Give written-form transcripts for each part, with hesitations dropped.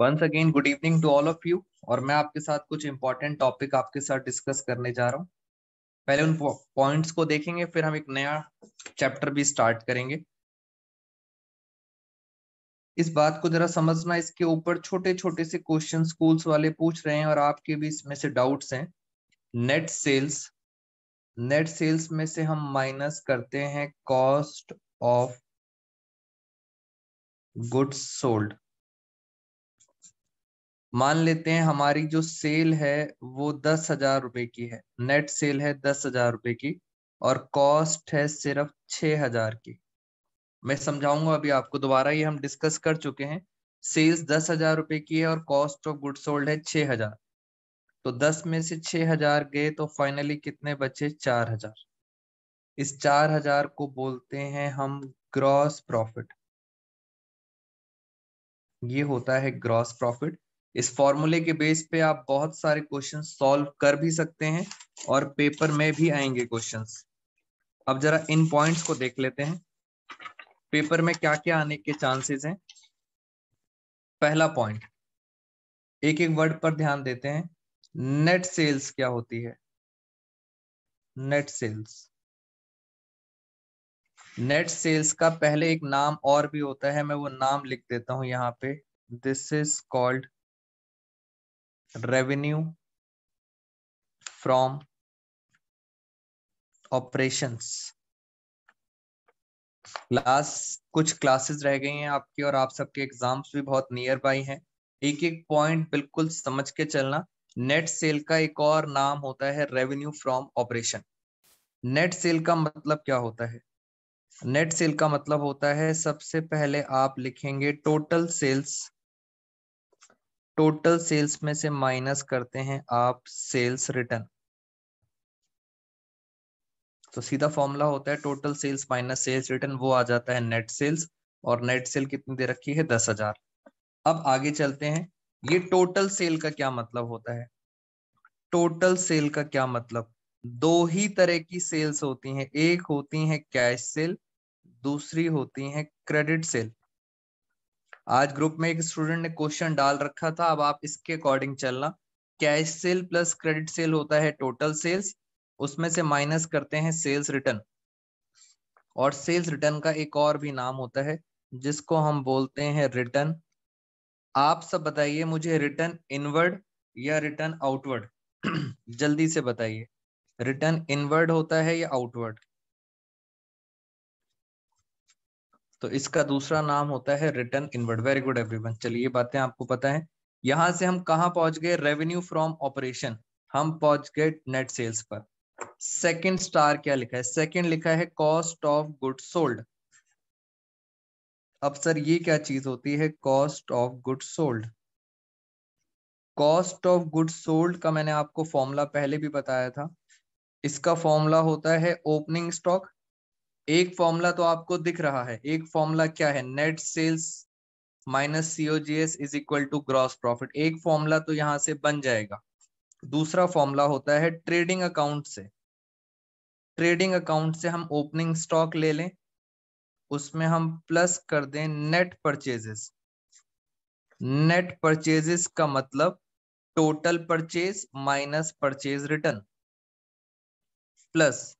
Once again good evening to all of you. और मैं आपके साथ कुछ इंपॉर्टेंट टॉपिक आपके साथ डिस्कस करने जा रहा हूँ। पहले उन पॉइंट्स को देखेंगे, फिर हम एक नया चैप्टर भी स्टार्ट करेंगे। इस बात को जरा समझना, इसके ऊपर छोटे छोटे से क्वेश्चन स्कूल्स वाले पूछ रहे हैं और आपके भी इसमें से डाउट्स हैं। नेट सेल्स में से हम माइनस करते हैं कॉस्ट ऑफ गुड्स सोल्ड। मान लेते हैं हमारी जो सेल है वो 10,000 रुपए की है, नेट सेल है 10,000 रुपए की और कॉस्ट है सिर्फ 6,000 की। मैं समझाऊंगा अभी आपको दोबारा, ये हम डिस्कस कर चुके हैं। सेल्स 10,000 रुपए की है और कॉस्ट ऑफ गुड सोल्ड है 6,000, तो 10 में से 6,000 गए तो फाइनली कितने बचे? 4,000। इस 4,000 को बोलते हैं हम ग्रॉस प्रॉफिट। ये होता है ग्रॉस प्रॉफिट। इस फॉर्मूले के बेस पे आप बहुत सारे क्वेश्चन सॉल्व कर भी सकते हैं और पेपर में भी आएंगे क्वेश्चंस। अब जरा इन पॉइंट्स को देख लेते हैं, पेपर में क्या क्या आने के चांसेस हैं। पहला पॉइंट, एक एक वर्ड पर ध्यान देते हैं। नेट सेल्स क्या होती है? नेट सेल्स का पहले एक नाम और भी होता है, मैं वो नाम लिख देता हूं यहाँ पे। This is called revenue from operations. कुछ क्लासेस रह गई हैं आपकी और आप सबके एग्जाम्स भी बहुत नियर बाई हैं। एक एक पॉइंट बिल्कुल समझ के चलना। नेट सेल का एक और नाम होता है revenue from operation. Net sale का मतलब क्या होता है? नेट सेल का मतलब होता है, सबसे पहले आप लिखेंगे टोटल सेल्स। टोटल सेल्स में से माइनस करते हैं आप सेल्स रिटर्न। तो सीधा फॉर्मूला होता है total sales minus sales return, वो आ जाता है नेट सेल्स। और नेट सेल कितनी दे रखी है? 10,000। अब आगे चलते हैं, ये टोटल सेल का क्या मतलब होता है? टोटल सेल का क्या मतलब? दो ही तरह की सेल्स होती हैं, एक होती है कैश सेल, दूसरी होती है क्रेडिट सेल। आज ग्रुप में एक स्टूडेंट ने क्वेश्चन डाल रखा था, अब आप इसके अकॉर्डिंग चलना। Cash sale plus credit sale होता है टोटल सेल्स, उसमें से माइनस करते हैं सेल्स रिटर्न। और सेल्स रिटर्न का एक और भी नाम होता है जिसको हम बोलते हैं रिटर्न। आप सब बताइए मुझे, रिटर्न इनवर्ड या रिटर्न आउटवर्ड? जल्दी से बताइए, रिटर्न इनवर्ड होता है या आउटवर्ड? तो इसका दूसरा नाम होता है return inward. Very good everyone. चलिए, ये बातें आपको पता है। यहां से हम कहां पहुंच गए? Revenue from operation. हम पहुंच गए नेट सेल्स पर। सेकंड स्टार क्या लिखा है? सेकंड लिखा है कॉस्ट ऑफ गुड्स सोल्ड। अब सर ये क्या चीज होती है cost of goods sold? Cost of goods sold का मैंने आपको फॉर्मूला पहले भी बताया था। इसका फॉर्मूला होता है ओपनिंग स्टॉक। एक फॉर्मूला तो आपको दिख रहा है, एक फॉर्मूला क्या है? Net sales minus COGS is equal to gross profit. एक फॉर्मूला तो यहां से बन जाएगा। दूसरा फॉर्मूला होता है ट्रेडिंग अकाउंट से। ट्रेडिंग अकाउंट से हम ओपनिंग स्टॉक ले लें, उसमें हम प्लस कर दें नेट परचेजेस। नेट परचेजेस का मतलब total purchase minus purchase return plus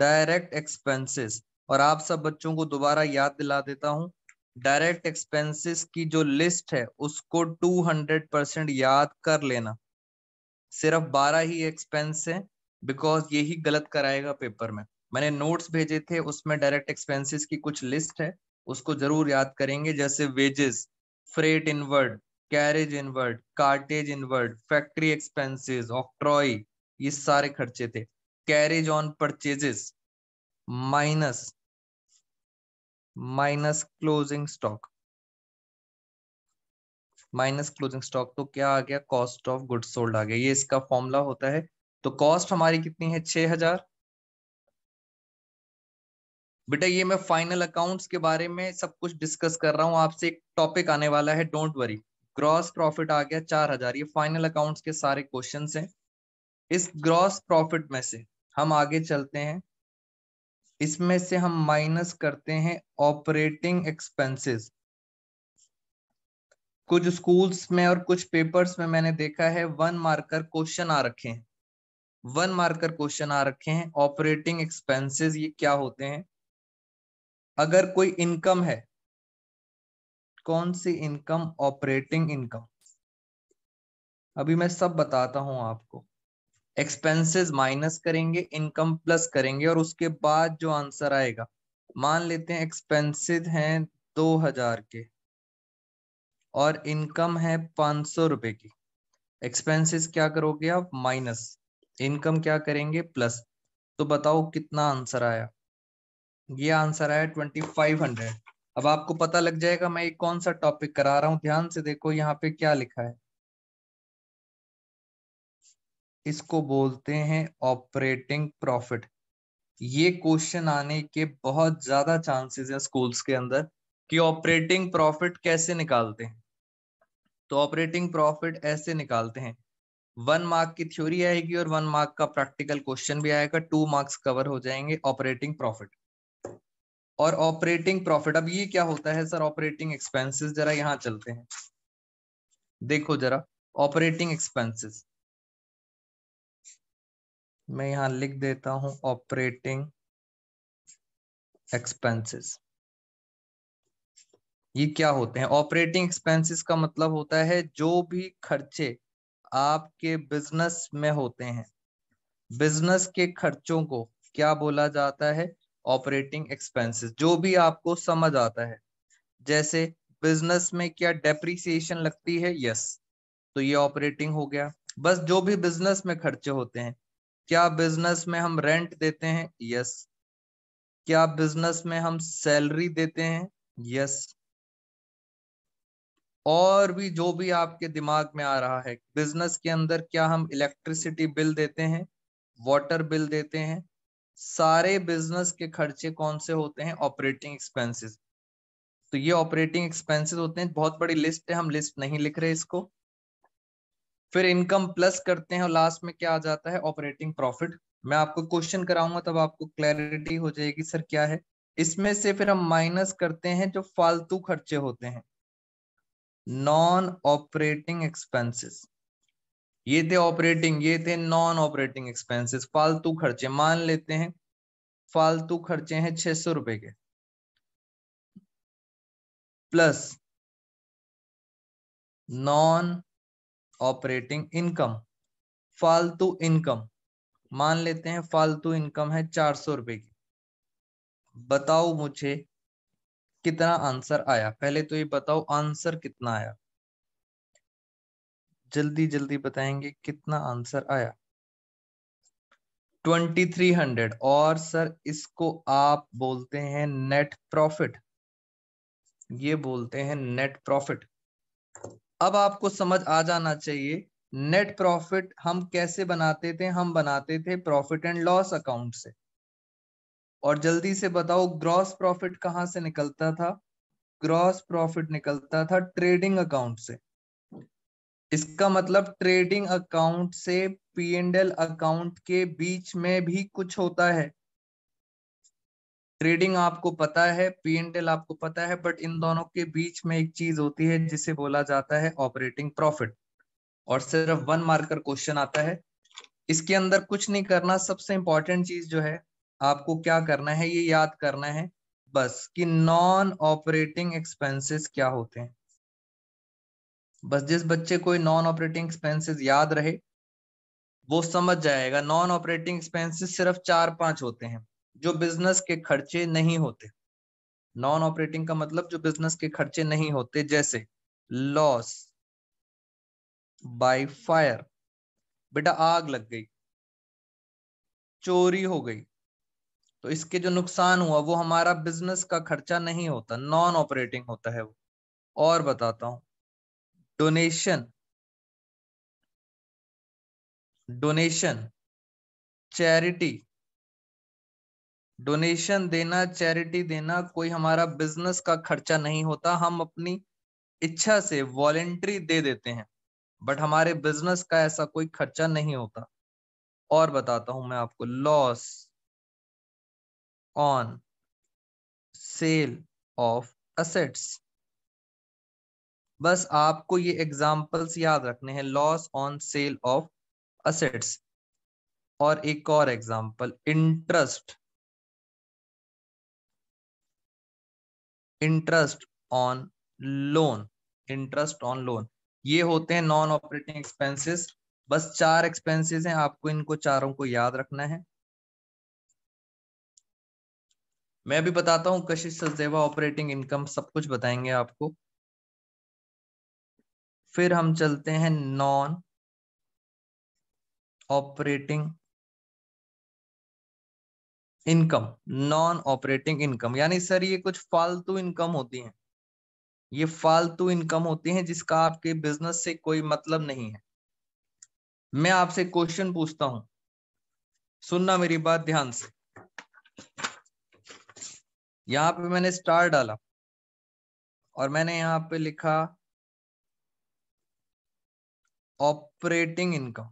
direct expenses. और आप सब बच्चों को दोबारा याद दिला देता हूं, डायरेक्ट एक्सपेंसेस की जो लिस्ट है उसको 200% याद कर लेना। सिर्फ 12 ही एक्सपेंस है, बिकॉज यही गलत कराएगा पेपर में। मैंने नोट्स भेजे थे, उसमें डायरेक्ट एक्सपेंसेस की कुछ लिस्ट है, उसको जरूर याद करेंगे। जैसे wages, freight inward, carriage inward, cartage inward, factory expenses, octroi, ये सारे खर्चे थे। Carriage on purchases minus closing stock. Minus closing stock तो क्या आ गया? कॉस्ट ऑफ गुड्स सोल्ड आ गया। ये इसका फॉर्मूला होता है। तो कॉस्ट हमारी कितनी है? 6,000। बेटा ये मैं फाइनल अकाउंट्स के बारे में सब कुछ डिस्कस कर रहा हूँ, आपसे एक टॉपिक आने वाला है, डोंट वरी। ग्रॉस प्रॉफिट आ गया 4,000। ये फाइनल अकाउंट्स के सारे क्वेश्चंस हैं। इस ग्रॉस प्रॉफिट में से हम आगे चलते हैं, इसमें से हम माइनस करते हैं ऑपरेटिंग एक्सपेंसेस। कुछ स्कूल्स में और कुछ पेपर्स में मैंने देखा है 1 मार्कर क्वेश्चन आ रखे हैं। ऑपरेटिंग एक्सपेंसेस ये क्या होते हैं, अगर कोई इनकम है, कौन सी इनकम, ऑपरेटिंग इनकम। अभी मैं सब बताता हूं आपको, एक्सपेंसेस माइनस करेंगे, इनकम प्लस करेंगे और उसके बाद जो आंसर आएगा, मान लेते हैं एक्सपेंसेस हैं 2000 के और इनकम है 500 रुपए की। एक्सपेंसेस क्या करोगे आप, माइनस, इनकम क्या करेंगे, प्लस। तो बताओ कितना आंसर आया, ये आंसर आया 2500। अब आपको पता लग जाएगा मैं कौन सा टॉपिक करा रहा हूं। ध्यान से देखो यहाँ पे क्या लिखा है, इसको बोलते हैं ऑपरेटिंग प्रॉफिट। ये क्वेश्चन आने के बहुत ज्यादा चांसेस है स्कूल्स के अंदर कि ऑपरेटिंग प्रॉफिट कैसे निकालते हैं। तो ऑपरेटिंग प्रॉफिट ऐसे निकालते हैं, 1 मार्क की थ्योरी आएगी और 1 मार्क का प्रैक्टिकल क्वेश्चन भी आएगा, 2 मार्क्स कवर हो जाएंगे ऑपरेटिंग प्रॉफिट। और ऑपरेटिंग प्रॉफिट अब ये क्या होता है सर, ऑपरेटिंग एक्सपेंसेस, जरा यहाँ चलते हैं, देखो जरा ऑपरेटिंग एक्सपेंसेस, मैं यहाँ लिख देता हूँ ऑपरेटिंग एक्सपेंसेस। ये क्या होते हैं, ऑपरेटिंग एक्सपेंसेस का मतलब होता है जो भी खर्चे आपके बिजनेस में होते हैं, बिजनेस के खर्चों को क्या बोला जाता है, ऑपरेटिंग एक्सपेंसेस। जो भी आपको समझ आता है, जैसे बिजनेस में क्या डेप्रिसिएशन लगती है, यस, तो ये ऑपरेटिंग हो गया। बस जो भी बिजनेस में खर्चे होते हैं, क्या बिजनेस में हम रेंट देते हैं, यस। क्या बिजनेस में हम सैलरी देते हैं, यस। और भी जो भी आपके दिमाग में आ रहा है, बिजनेस के अंदर क्या हम इलेक्ट्रिसिटी बिल देते हैं, वाटर बिल देते हैं, सारे बिजनेस के खर्चे कौन से होते हैं, ऑपरेटिंग एक्सपेंसेस। तो ये ऑपरेटिंग एक्सपेंसेस होते हैं। बहुत बड़ी लिस्ट है, हम लिस्ट नहीं लिख रहे इसको। फिर इनकम प्लस करते हैं और लास्ट में क्या आ जाता है, ऑपरेटिंग प्रॉफिट। मैं आपको क्वेश्चन कराऊंगा तब आपको क्लैरिटी हो जाएगी सर क्या है। इसमें से फिर हम माइनस करते हैं जो फालतू खर्चे होते हैं, नॉन ऑपरेटिंग एक्सपेंसेस। ये थे ऑपरेटिंग, ये थे नॉन ऑपरेटिंग एक्सपेंसेस, फालतू खर्चे। मान लेते हैं फालतू खर्चे हैं 600 रुपए के, प्लस नॉन ऑपरेटिंग इनकम, फालतू इनकम, मान लेते हैं फालतू इनकम है 400 रुपए की। बताओ मुझे कितना आंसर आया, पहले तो ये बताओ आंसर कितना आया, जल्दी जल्दी बताएंगे कितना आंसर आया, 2300। और सर इसको आप बोलते हैं नेट प्रॉफिट, ये बोलते हैं नेट प्रॉफिट। अब आपको समझ आ जाना चाहिए नेट प्रॉफिट हम कैसे बनाते थे। हम बनाते थे प्रॉफिट एंड लॉस अकाउंट से। और जल्दी से बताओ ग्रॉस प्रॉफिट कहाँ से निकलता था, ग्रॉस प्रॉफिट निकलता था ट्रेडिंग अकाउंट से। इसका मतलब ट्रेडिंग अकाउंट से पीएनएल अकाउंट के बीच में भी कुछ होता है। ट्रेडिंग आपको पता है, पीएनएल आपको पता है, बट इन दोनों के बीच में एक चीज होती है जिसे बोला जाता है ऑपरेटिंग प्रॉफिट। और सिर्फ 1 मार्कर क्वेश्चन आता है, इसके अंदर कुछ नहीं करना। सबसे इंपॉर्टेंट चीज जो है आपको क्या करना है, ये याद करना है बस कि नॉन ऑपरेटिंग एक्सपेंसेस क्या होते हैं। बस जिस बच्चे को नॉन ऑपरेटिंग एक्सपेंसेस याद रहे वो समझ जाएगा। नॉन ऑपरेटिंग एक्सपेंसेस सिर्फ 4-5 होते हैं जो बिजनेस के खर्चे नहीं होते। नॉन ऑपरेटिंग का मतलब जो बिजनेस के खर्चे नहीं होते, जैसे लॉस बाय फायर, बेटा आग लग गई, चोरी हो गई, तो इसके जो नुकसान हुआ वो हमारा बिजनेस का खर्चा नहीं होता, नॉन ऑपरेटिंग होता है वो। और बताता हूं, डोनेशन, डोनेशन, चैरिटी, डोनेशन देना, चैरिटी देना, कोई हमारा बिजनेस का खर्चा नहीं होता। हम अपनी इच्छा से वॉलेंट्री दे देते हैं, बट हमारे बिजनेस का ऐसा कोई खर्चा नहीं होता। और बताता हूं मैं आपको, loss on sale of assets, बस आपको ये एग्जाम्पल्स याद रखने हैं, loss on sale of assets और एक और example interest, interest on loan, interest on loan. ये होते हैं नॉन ऑपरेटिंग एक्सपेंसेस। बस चार एक्सपेंसेस हैं, आपको इनको चारों को याद रखना है। मैं भी बताता हूं, कशिश सचदेवा ऑपरेटिंग इनकम सब कुछ बताएंगे आपको। फिर हम चलते हैं non operating income. Non operating income यानी सर ये कुछ फालतू इनकम होती हैं, ये फालतू इनकम होती हैं जिसका आपके बिजनेस से कोई मतलब नहीं है। मैं आपसे क्वेश्चन पूछता हूं, सुनना मेरी बात ध्यान से। यहाँ पे मैंने स्टार डाला और मैंने यहाँ पे लिखा operating income.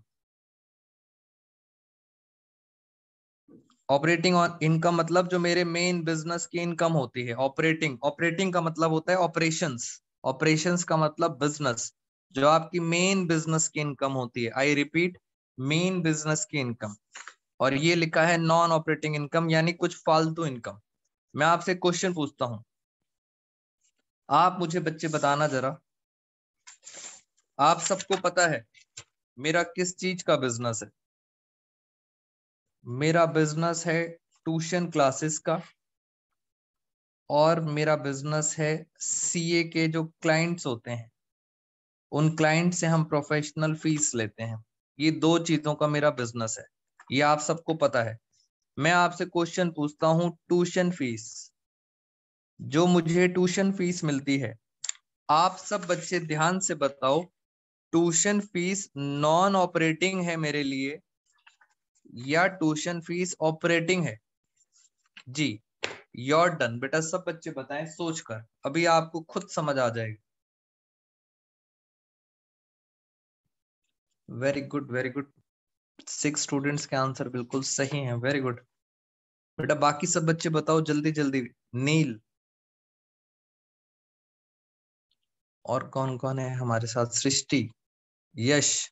Operating on income मतलब जो मेरे मेन बिजनेस की इनकम होती है। ऑपरेटिंग, ऑपरेटिंग का मतलब होता है ऑपरेशंस, ऑपरेशंस का मतलब बिजनेस, जो आपकी मेन बिजनेस की इनकम होती है। आई रिपीट, मेन बिजनेस की इनकम। और ये लिखा है नॉन ऑपरेटिंग इनकम यानी कुछ फालतू इनकम। मैं आपसे क्वेश्चन पूछता हूं, आप मुझे बच्चे बताना जरा, आप सबको पता है मेरा किस चीज का बिजनेस है? मेरा बिजनेस है ट्यूशन क्लासेस का और मेरा बिजनेस है सीए के जो क्लाइंट्स होते हैं उन क्लाइंट से हम प्रोफेशनल फीस लेते हैं। ये दो चीजों का मेरा बिजनेस है, ये आप सबको पता है। मैं आपसे क्वेश्चन पूछता हूं, ट्यूशन फीस जो मुझे ट्यूशन फीस मिलती है, आप सब बच्चे ध्यान से बताओ, ट्यूशन फीस नॉन ऑपरेटिंग है मेरे लिए या ट्यूशन फीस ऑपरेटिंग है? जी, योर डन बेटा, सब बच्चे बताएं सोचकर, अभी आपको खुद समझ आ जाएगा। Very good, very good, 6 students के आंसर बिल्कुल सही हैं, वेरी गुड बेटा। बाकी सब बच्चे बताओ जल्दी जल्दी। नील और कौन कौन है हमारे साथ? सृष्टि, यश,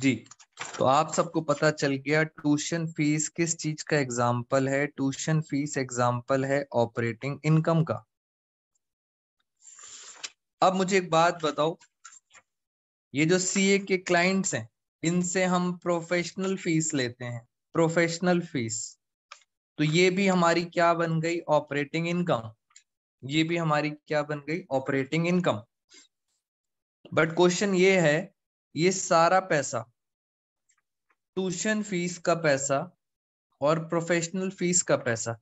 जी। तो आप सबको पता चल गया ट्यूशन फीस किस चीज का एग्जाम्पल है। ट्यूशन फीस एग्जाम्पल है ऑपरेटिंग इनकम का। अब मुझे एक बात बताओ, ये जो सीए के क्लाइंट्स हैं इनसे हम प्रोफेशनल फीस लेते हैं, प्रोफेशनल फीस, तो ये भी हमारी क्या बन गई? Operating income. ये भी हमारी क्या बन गई? Operating income. बट क्वेश्चन ये है, ये सारा पैसा, ट्यूशन फीस का पैसा और प्रोफेशनल फीस का पैसा,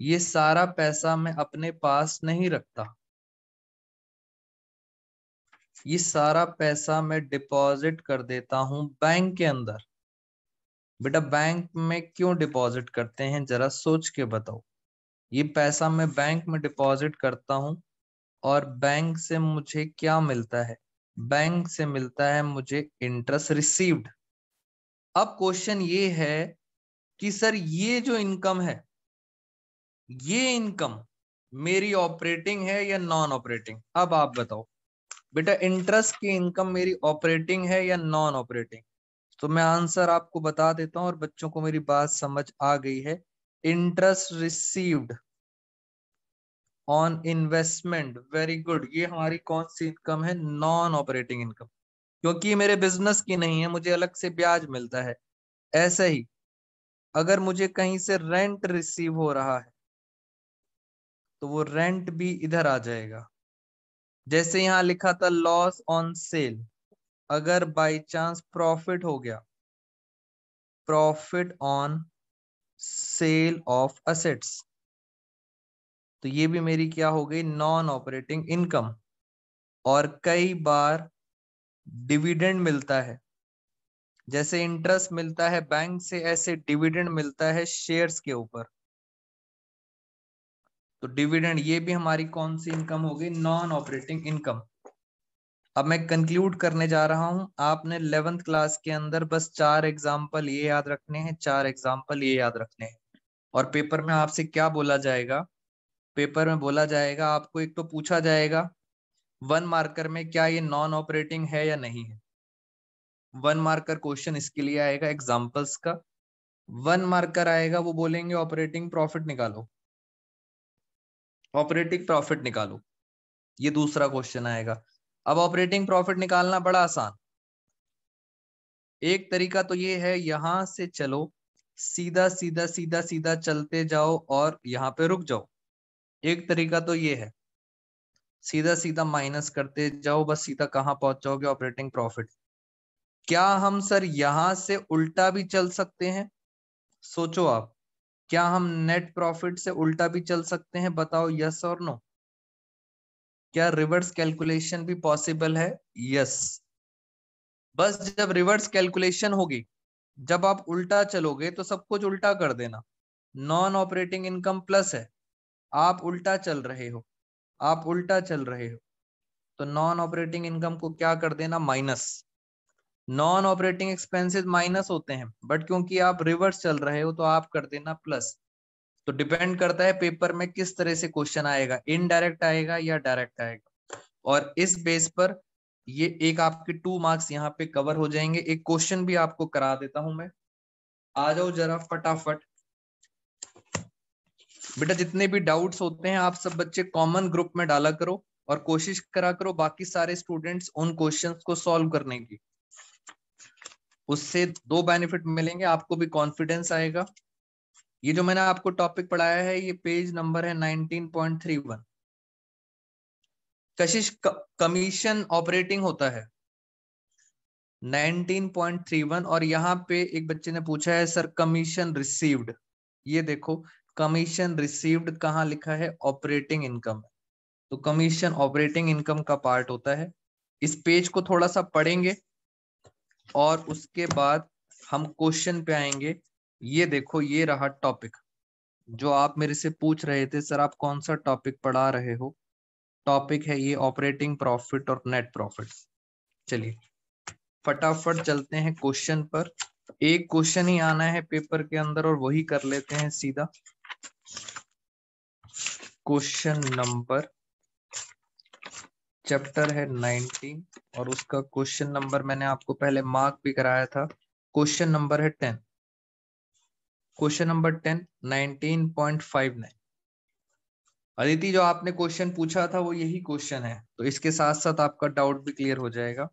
ये सारा पैसा मैं अपने पास नहीं रखता, ये सारा पैसा मैं डिपॉजिट कर देता हूं बैंक के अंदर। बेटा बैंक में क्यों डिपॉजिट करते हैं, जरा सोच के बताओ। ये पैसा मैं बैंक में डिपॉजिट करता हूं और बैंक से मुझे क्या मिलता है? बैंक से मिलता है मुझे इंटरेस्ट रिसीव्ड। अब क्वेश्चन ये है कि सर ये जो इनकम है, ये इनकम मेरी ऑपरेटिंग है या नॉन ऑपरेटिंग? अब आप बताओ बेटा, इंटरेस्ट की इनकम मेरी ऑपरेटिंग है या नॉन ऑपरेटिंग? तो मैं आंसर आपको बता देता हूं और बच्चों को मेरी बात समझ आ गई है। Interest received on investment, very good. ये हमारी कौन सी इनकम है? नॉन ऑपरेटिंग इनकम, क्योंकि ये मेरे बिजनेस की नहीं है, मुझे अलग से ब्याज मिलता है। ऐसे ही अगर मुझे कहीं से रेंट रिसीव हो रहा है तो वो रेंट भी इधर आ जाएगा। जैसे यहाँ लिखा था लॉस ऑन सेल, अगर बाय चांस प्रॉफिट हो गया, profit on sale of assets, तो ये भी मेरी क्या हो गई? Non operating income. और कई बार डिविडेंड मिलता है, जैसे इंटरेस्ट मिलता है बैंक से, ऐसे डिविडेंड मिलता है शेयर्स के ऊपर, तो डिविडेंड, ये भी हमारी कौन सी इनकम हो गई? Non operating income. अब मैं कंक्लूड करने जा रहा हूं। आपने 11th क्लास के अंदर बस 4 एग्जाम्पल ये याद रखने हैं, 4 एग्जाम्पल ये याद रखने हैं। और पेपर में आपसे क्या बोला जाएगा, पेपर में बोला जाएगा आपको एक तो पूछा जाएगा 1 मार्कर में क्या ये नॉन ऑपरेटिंग है या नहीं है। 1 मार्कर क्वेश्चन इसके लिए आएगा एग्जाम्पल्स का। 1 मार्कर आएगा, वो बोलेंगे ऑपरेटिंग प्रॉफिट निकालो, ऑपरेटिंग प्रॉफिट निकालो, ये दूसरा क्वेश्चन आएगा। अब ऑपरेटिंग प्रॉफिट निकालना बड़ा आसान, एक तरीका तो ये है, यहां से चलो सीधा सीधा सीधा सीधा चलते जाओ और यहाँ पे रुक जाओ। एक तरीका तो ये है, सीधा सीधा माइनस करते जाओ, बस सीधा कहाँ पहुंच जाओगे, ऑपरेटिंग प्रॉफिट। क्या हम सर यहां से उल्टा भी चल सकते हैं? सोचो आप, क्या हम नेट प्रॉफिट से उल्टा भी चल सकते हैं? बताओ यस और नो। क्या रिवर्स कैलकुलेशन भी पॉसिबल है? यस। बस जब रिवर्स कैलकुलेशन होगी, जब आप उल्टा चलोगे तो सब कुछ उल्टा कर देना। नॉन ऑपरेटिंग इनकम प्लस है, आप उल्टा चल रहे हो, आप उल्टा चल रहे हो, तो नॉन ऑपरेटिंग इनकम को क्या कर देना, minus. Non operating expenses minus होते हैं, बट क्योंकि आप रिवर्स चल रहे हो तो आप कर देना प्लस। तो डिपेंड करता है पेपर में किस तरह से क्वेश्चन आएगा, इनडायरेक्ट आएगा या डायरेक्ट आएगा, और इस बेस पर ये एक आपके 2 मार्क्स यहाँ पे कवर हो जाएंगे। एक क्वेश्चन भी आपको करा देता हूं मैं, आ जाओ जरा फटाफट। बेटा जितने भी डाउट्स होते हैं आप सब बच्चे कॉमन ग्रुप में डाला करो और कोशिश करा करो बाकी सारे स्टूडेंट्स उन क्वेश्चंस को सॉल्व करने की। उससे 2 बेनिफिट मिलेंगे, आपको भी कॉन्फिडेंस आएगा। ये जो मैंने आपको टॉपिक पढ़ाया है, ये पेज नंबर है 19.31। कशिश कमीशन ऑपरेटिंग होता है 19.31, और यहाँ पे एक बच्चे ने पूछा है सर कमीशन रिसीव्ड, ये देखो कमीशन रिसीव्ड कहाँ लिखा है, ऑपरेटिंग इनकम, तो कमीशन ऑपरेटिंग इनकम का पार्ट होता है। इस पेज को थोड़ा सा पढ़ेंगे और उसके बाद हम क्वेश्चन पे आएंगे। ये देखो, ये रहा टॉपिक जो आप मेरे से पूछ रहे थे, सर आप कौन सा टॉपिक पढ़ा रहे हो। टॉपिक है ये ऑपरेटिंग प्रॉफिट और नेट प्रॉफिट। चलिए फटाफट चलते हैं क्वेश्चन पर, एक क्वेश्चन ही आना है पेपर के अंदर और वही कर लेते हैं सीधा। क्वेश्चन नंबर, चैप्टर है 19 और उसका क्वेश्चन नंबर मैंने आपको पहले मार्क भी कराया था, क्वेश्चन नंबर है 10। Question number 10 19.59। अदिति जो आपने क्वेश्चन पूछा था वो यही क्वेश्चन है, तो इसके साथ साथ आपका डाउट भी क्लियर हो जाएगा।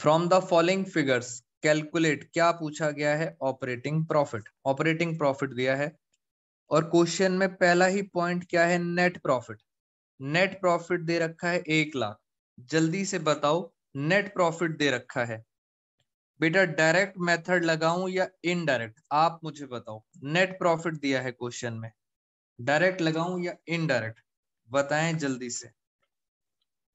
From the following figures calculate, क्या पूछा गया है, ऑपरेटिंग प्रॉफिट, ऑपरेटिंग प्रॉफिट दिया है। और क्वेश्चन में पहला ही पॉइंट क्या है, नेट प्रॉफिट। नेट प्रॉफिट दे रखा है 1 लाख। जल्दी से बताओ नेट प्रॉफिट दे रखा है, बेटा डायरेक्ट मेथड लगाऊं या इनडायरेक्ट, आप मुझे बताओ। नेट प्रॉफिट दिया है क्वेश्चन में, डायरेक्ट लगाऊं या इनडायरेक्ट, बताएं जल्दी से।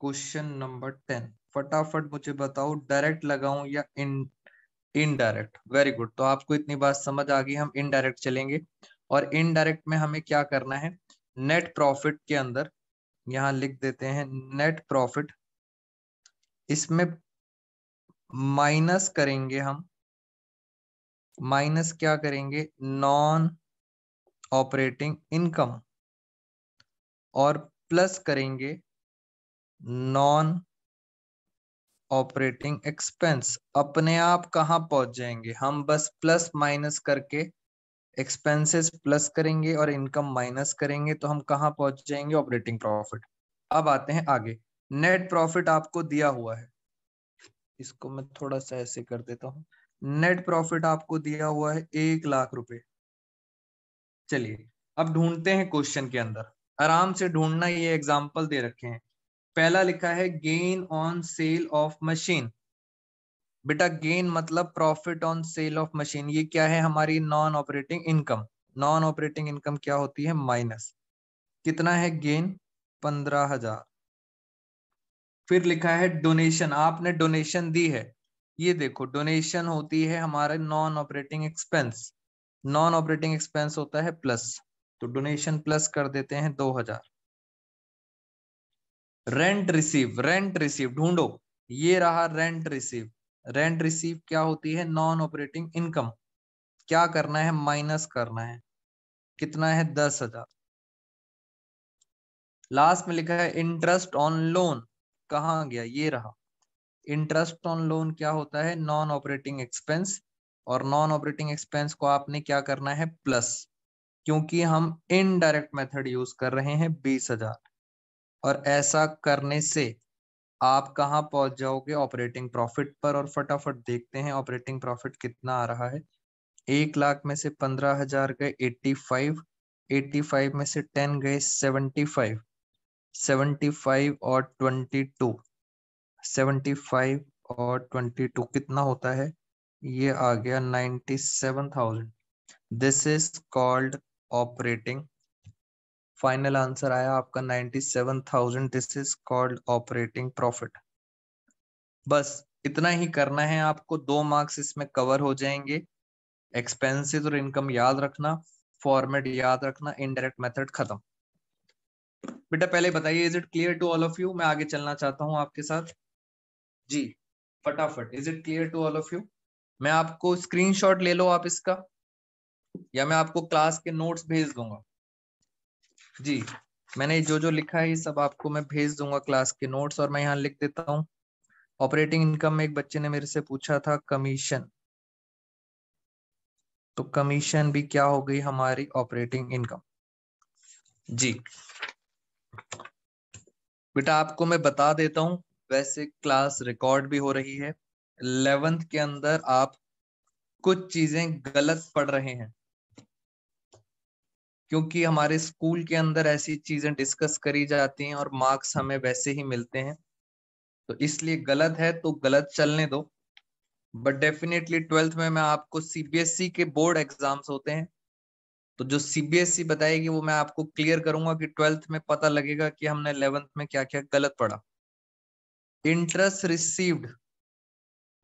क्वेश्चन नंबर 10 फटाफट मुझे बताओ, डायरेक्ट लगाऊं या इनडायरेक्ट। वेरी गुड, तो आपको इतनी बात समझ आ गई, हम इनडायरेक्ट चलेंगे। और इनडायरेक्ट में हमें क्या करना है, नेट प्रॉफिट के अंदर यहाँ लिख देते हैं नेट प्रॉफिट, इसमें माइनस करेंगे हम, माइनस क्या करेंगे, नॉन ऑपरेटिंग इनकम, और प्लस करेंगे नॉन ऑपरेटिंग एक्सपेंस। अपने आप कहाँ पहुंच जाएंगे हम, बस प्लस माइनस करके एक्सपेंसेस प्लस करेंगे और इनकम माइनस करेंगे, तो हम कहाँ पहुंच जाएंगे, ऑपरेटिंग प्रॉफिट। अब आते हैं आगे, नेट प्रॉफिट आपको दिया हुआ है, इसको मैं थोड़ा सा ऐसे कर देता हूँ। नेट प्रॉफिट आपको दिया हुआ है 1 लाख रुपए। चलिए अब ढूंढते हैं क्वेश्चन के अंदर, आराम से ढूंढना, ये एग्जाम्पल दे रखे हैं। पहला लिखा है gain on sale of machine, बेटा गेन मतलब profit on sale of machine, ये क्या है हमारी non operating income. Non operating income क्या होती है, माइनस। कितना है गेन, 15,000। फिर लिखा है डोनेशन, आपने डोनेशन दी है, ये देखो डोनेशन होती है हमारे non operating expense, non operating expense होता है प्लस, तो डोनेशन प्लस कर देते हैं 2,000। रेंट रिसीव, रेंट रिसीव ढूंढो, ये रहा रेंट रिसीव। रेंट रिसीव क्या होती है, नॉन ऑपरेटिंग इनकम, क्या करना है, माइनस करना है। कितना है 10,000। लास्ट में लिखा है इंटरेस्ट ऑन लोन, कहाँ गया, ये रहा। इंटरेस्ट ऑन लोन क्या होता है, नॉन ऑपरेटिंग एक्सपेंस, और नॉन ऑपरेटिंग एक्सपेंस को आपने क्या करना है प्लस, क्योंकि हम इनडायरेक्ट मेथड यूज कर रहे हैं 20,000, और ऐसा करने से आप कहाँ पहुंच जाओगे ऑपरेटिंग प्रॉफिट पर। और फटाफट देखते हैं ऑपरेटिंग प्रॉफिट कितना आ रहा है। 1 लाख में से 15,000 गए 85, 85 में से 10 गए 75, 75 और 22, 75 और 22 कितना होता है, ये आ गया 97,000। This is called operating. Final answer आया आपका 97,000। This is called operating profit. बस इतना ही करना है आपको, 2 मार्क्स इसमें कवर हो जाएंगे। एक्सपेंसेस और इनकम याद रखना, फॉर्मेट याद रखना, इनडायरेक्ट मेथड खत्म। बेटा पहले बताइए, is it clear to all of you? मैं आगे चलना चाहता हूं आपके साथ जी, फटाफट। Is it clear to all of you? मैं आपको स्क्रीनशॉट ले लो आप इसका, या मैं आपको क्लास के नोट्स भेज दूंगा जी। मैंने जो जो लिखा है ये सब आपको मैं भेज दूंगा क्लास के नोट्स। और मैं यहाँ लिख देता हूँ ऑपरेटिंग इनकम में एक बच्चे ने मेरे से पूछा था कमीशन, तो कमीशन भी क्या हो गई हमारी ऑपरेटिंग इनकम जी। बेटा आपको मैं बता देता हूँ, वैसे क्लास रिकॉर्ड भी हो रही है। 11th के अंदर आप कुछ चीजें गलत पढ़ रहे हैं, क्योंकि हमारे स्कूल के अंदर ऐसी चीजें डिस्कस करी जाती हैं और मार्क्स हमें वैसे ही मिलते हैं, तो इसलिए गलत है तो गलत चलने दो। बट डेफिनेटली 12th में मैं आपको सीबीएसई के बोर्ड एग्जाम्स होते हैं, तो जो सीबीएसई बताएगी वो मैं आपको क्लियर करूंगा, कि 12th में पता लगेगा कि हमने 11th में क्या क्या गलत पढ़ा। इंटरेस्ट रिसीव्ड,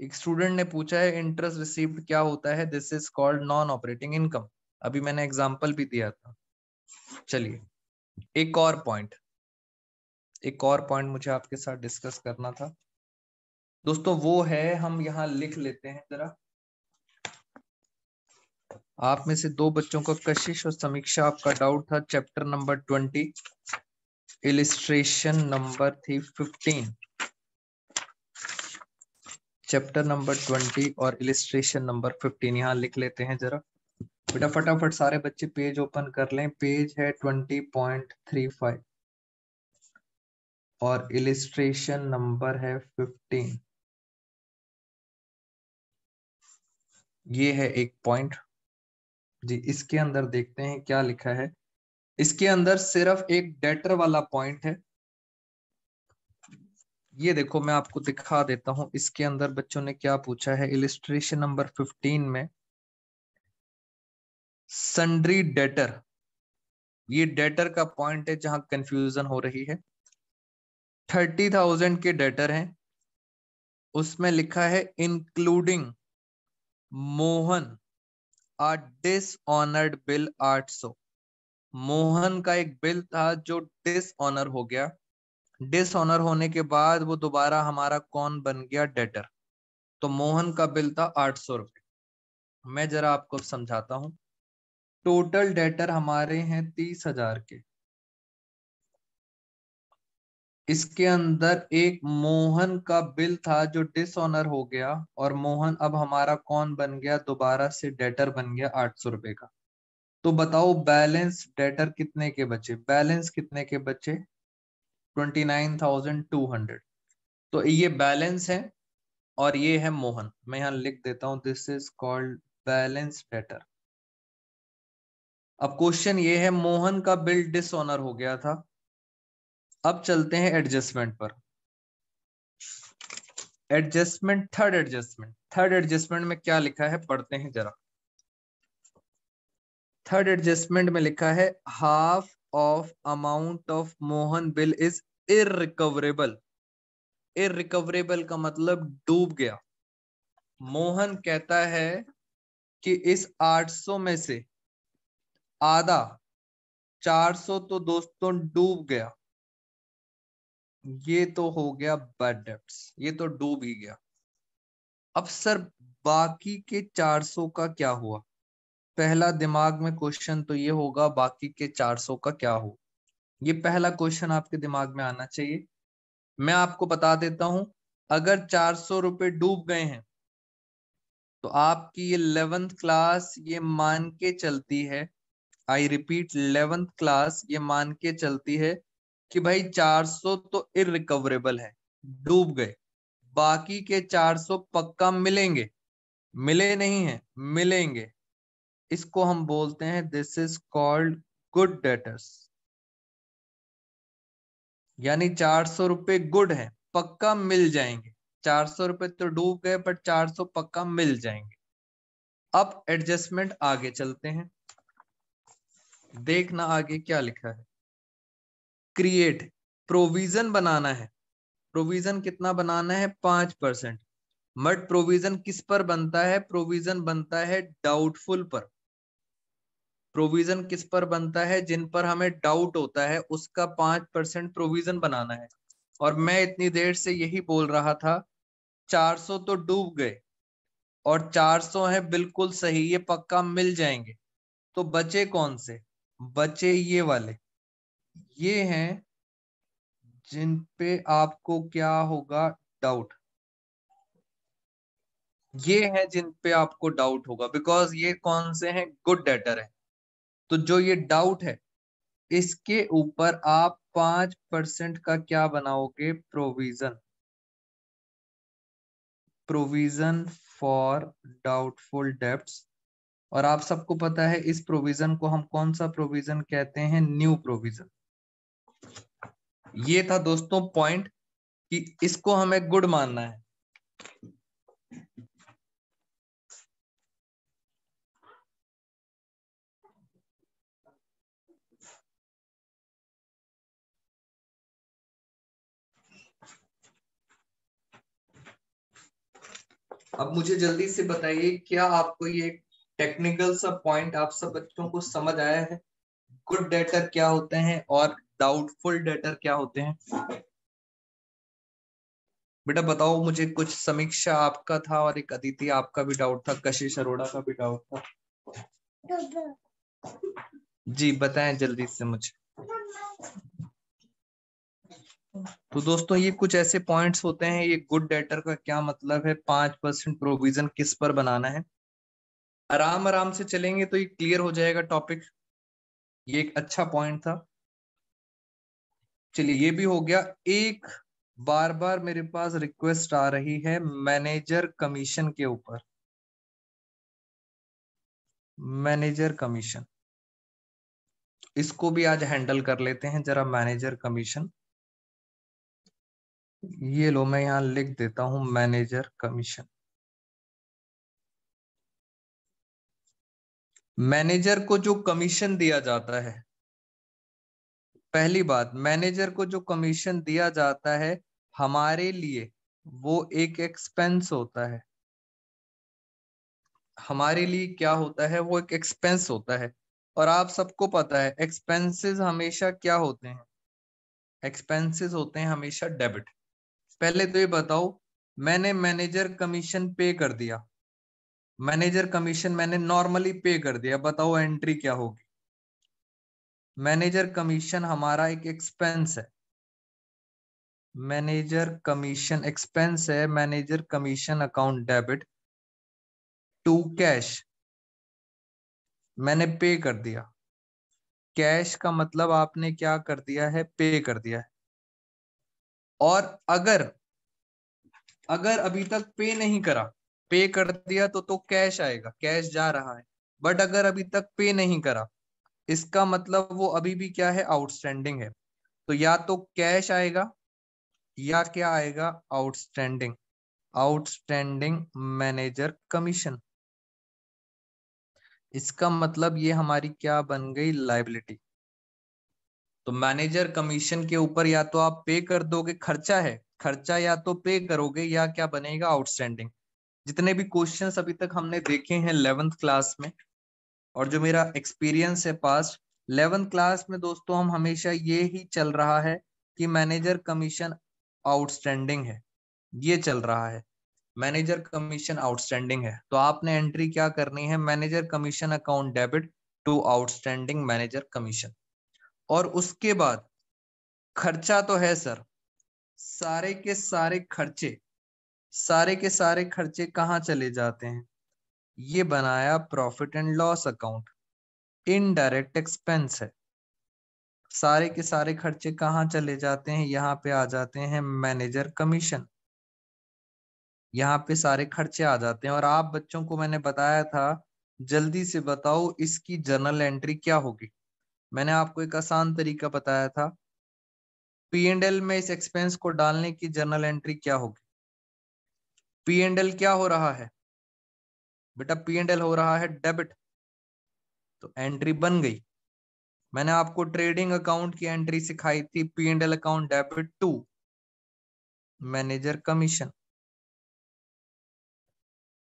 एक स्टूडेंट ने पूछा है इंटरेस्ट रिसीव्ड क्या होता है। This is called non operating income. अभी मैंने एग्जांपल भी दिया था। चलिए एक और पॉइंट मुझे आपके साथ डिस्कस करना था दोस्तों, वो है, हम यहाँ लिख लेते हैं जरा। आप में से 2 बच्चों का, कशिश और समीक्षा, आपका डाउट था चैप्टर नंबर 20, इलिस्ट्रेशन नंबर थी 15, चैप्टर नंबर 20 और इलिस्ट्रेशन नंबर 15। यहाँ लिख लेते हैं जरा बेटा, फटाफट सारे बच्चे पेज ओपन कर लें। पेज है 20.35 और इलिस्ट्रेशन नंबर है 15। ये है एक पॉइंट जी। इसके अंदर देखते हैं क्या लिखा है। इसके अंदर सिर्फ एक डेटर वाला पॉइंट है। ये देखो मैं आपको दिखा देता हूं, इसके अंदर बच्चों ने क्या पूछा है, इलिस्ट्रेशन नंबर 15 में सन्ड्री डेटर, ये डेटर का पॉइंट है जहां कंफ्यूजन हो रही है। 30,000 के डेटर हैं, उसमें लिखा है इंक्लूडिंग मोहन आ डिसऑनर्ड बिल 800। मोहन का एक बिल था जो डिसऑनर हो गया, डिसऑनर होने के बाद वो दोबारा हमारा कौन बन गया, डेटर। तो मोहन का बिल था 800 रुपये। मैं जरा आपको समझाता हूं। टोटल डेटर हमारे हैं 30,000 के, इसके अंदर एक मोहन का बिल था जो डिसऑनर हो गया, और मोहन अब हमारा कौन बन गया, दोबारा से डेटर बन गया 800 रुपये का। तो बताओ बैलेंस डेटर कितने के बचे, बैलेंस कितने के बचे, 29,200। तो ये बैलेंस है और ये है मोहन। मैं यहाँ लिख देता हूं this is called balance debtor. अब क्वेश्चन ये है, मोहन का बिल डिसऑनर हो गया था। अब चलते हैं एडजस्टमेंट पर। एडजस्टमेंट, थर्ड एडजस्टमेंट में क्या लिखा है पढ़ते हैं जरा। थर्ड एडजस्टमेंट में लिखा है half of amount of Mohan bill is irrecoverable. Irrecoverable का मतलब डूब गया। मोहन कहता है कि इस 800 में से आधा 400 तो दोस्तों डूब गया, ये तो हो गया बैड डेब्ट्स, ये तो डूब ही गया। अब सर बाकी के 400 का क्या हुआ, पहला दिमाग में क्वेश्चन तो ये होगा बाकी के 400 का क्या हो। ये पहला क्वेश्चन आपके दिमाग में आना चाहिए। मैं आपको बता देता हूं, अगर 400 रुपए डूब गए हैं तो आपकी ये 11th क्लास ये मान के चलती है, आई रिपीट 11th क्लास ये मान के चलती है कि भाई 400 तो इरिकवरेबल है, डूब गए, बाकी के 400 पक्का मिलेंगे, मिले नहीं है, मिलेंगे। इसको हम बोलते हैं this is called good debtors, यानी 400 रुपए गुड है, पक्का मिल जाएंगे। 400 रुपए तो डूब गए पर 400 पक्का मिल जाएंगे। अब एडजस्टमेंट आगे चलते हैं, देखना आगे क्या लिखा है। क्रिएट प्रोविजन बनाना है। प्रोविजन कितना बनाना है? 5%। बट प्रोविजन किस पर बनता है? प्रोविजन बनता है डाउटफुल पर। प्रोविजन किस पर बनता है? जिन पर हमें डाउट होता है उसका 5% प्रोविजन बनाना है। और मैं इतनी देर से यही बोल रहा था, 400 तो डूब गए और 400 है बिल्कुल सही, ये पक्का मिल जाएंगे, तो बचे कौन से? बचे ये वाले, ये हैं जिन पे आपको क्या होगा? डाउट। ये हैं जिन पे आपको डाउट होगा, बिकॉज ये कौन से हैं? गुड डेटर है। तो जो ये डाउट है इसके ऊपर आप 5% का क्या बनाओगे? Provision. Provision for doubtful debts. और आप सबको पता है इस प्रोविजन को हम कौन सा प्रोविजन कहते हैं? New provision. ये था दोस्तों पॉइंट कि इसको हमें गुड मानना है। अब मुझे जल्दी से बताइए, क्या आपको ये टेक्निकल सा पॉइंट आप सब बच्चों को समझ आया है? गुड डेटर क्या होते हैं और डाउटफुल डेटर क्या होते हैं? बेटा बताओ मुझे, कुछ समीक्षा आपका था और एक अदिति आपका भी डाउट था, कशिश अरोड़ा का भी डाउट था जी, बताएं जल्दी से मुझे। तो दोस्तों ये कुछ ऐसे पॉइंट्स होते हैं। ये गुड डेटर का क्या मतलब है? 5% प्रोविजन किस पर बनाना है? आराम आराम से चलेंगे तो ये क्लियर हो जाएगा टॉपिक। ये एक अच्छा पॉइंट था। चलिए ये भी हो गया। एक बार बार मेरे पास रिक्वेस्ट आ रही है मैनेजर कमीशन के ऊपर। मैनेजर कमीशन, इसको भी आज हैंडल कर लेते हैं जरा। मैनेजर कमीशन, ये लो, मैं यहाँ लिख देता हूं मैनेजर कमीशन। मैनेजर को जो कमीशन दिया जाता है, पहली बात, मैनेजर को जो कमीशन दिया जाता है हमारे लिए वो एक एक्सपेंस होता है। हमारे लिए क्या होता है? वो एक एक्सपेंस होता है। और आप सबको पता है एक्सपेंसेस हमेशा क्या होते हैं? एक्सपेंसेस होते हैं हमेशा डेबिट। पहले तो ये बताओ, मैंने मैनेजर कमीशन पे कर दिया, मैनेजर कमीशन मैंने नॉर्मली पे कर दिया, बताओ एंट्री क्या होगी? मैनेजर कमीशन हमारा एक एक्सपेंस है। मैनेजर कमीशन एक्सपेंस है। Manager commission account debit to cash, मैंने पे कर दिया। कैश का मतलब आपने क्या कर दिया है? पे कर दिया है। और अगर अगर अभी तक पे नहीं करा, पे कर दिया तो कैश आएगा, कैश जा रहा है। बट अगर अभी तक पे नहीं करा, इसका मतलब वो अभी भी क्या है? आउटस्टैंडिंग है। तो या तो कैश आएगा या क्या आएगा? आउटस्टैंडिंग। Outstanding manager commission. इसका मतलब ये हमारी क्या बन गई? लायबिलिटी। तो मैनेजर कमीशन के ऊपर या तो आप पे कर दोगे, खर्चा है, खर्चा या तो पे करोगे या क्या बनेगा? आउटस्टैंडिंग। जितने भी क्वेश्चंस अभी तक हमने देखे हैं 11th क्लास में, और जो मेरा एक्सपीरियंस है पास्ट 11th क्लास में दोस्तों, हम हमेशा ये ही चल रहा है कि मैनेजर कमीशन आउटस्टैंडिंग है, ये चल रहा है। मैनेजर कमीशन आउटस्टैंडिंग है, तो आपने एंट्री क्या करनी है, manager commission account debit to outstanding manager commission. और उसके बाद खर्चा तो है सर, सारे के सारे खर्चे कहाँ चले जाते हैं, ये बनाया profit and loss account, indirect expense है। सारे के सारे खर्चे कहाँ चले जाते हैं, यहाँ पे आ जाते हैं मैनेजर कमीशन, यहाँ पे सारे खर्चे आ जाते हैं। और आप बच्चों को मैंने बताया था, जल्दी से बताओ इसकी जर्नल एंट्री क्या होगी। मैंने आपको एक आसान तरीका बताया था, पी एंड एल में इस एक्सपेंस को डालने की जर्नल एंट्री क्या होगी। पी एंड एल क्या हो रहा है बेटा, पी एंड एल हो रहा है डेबिट, तो एंट्री बन गई। मैंने आपको ट्रेडिंग अकाउंट की एंट्री सिखाई थी, P and L account debit to manager commission.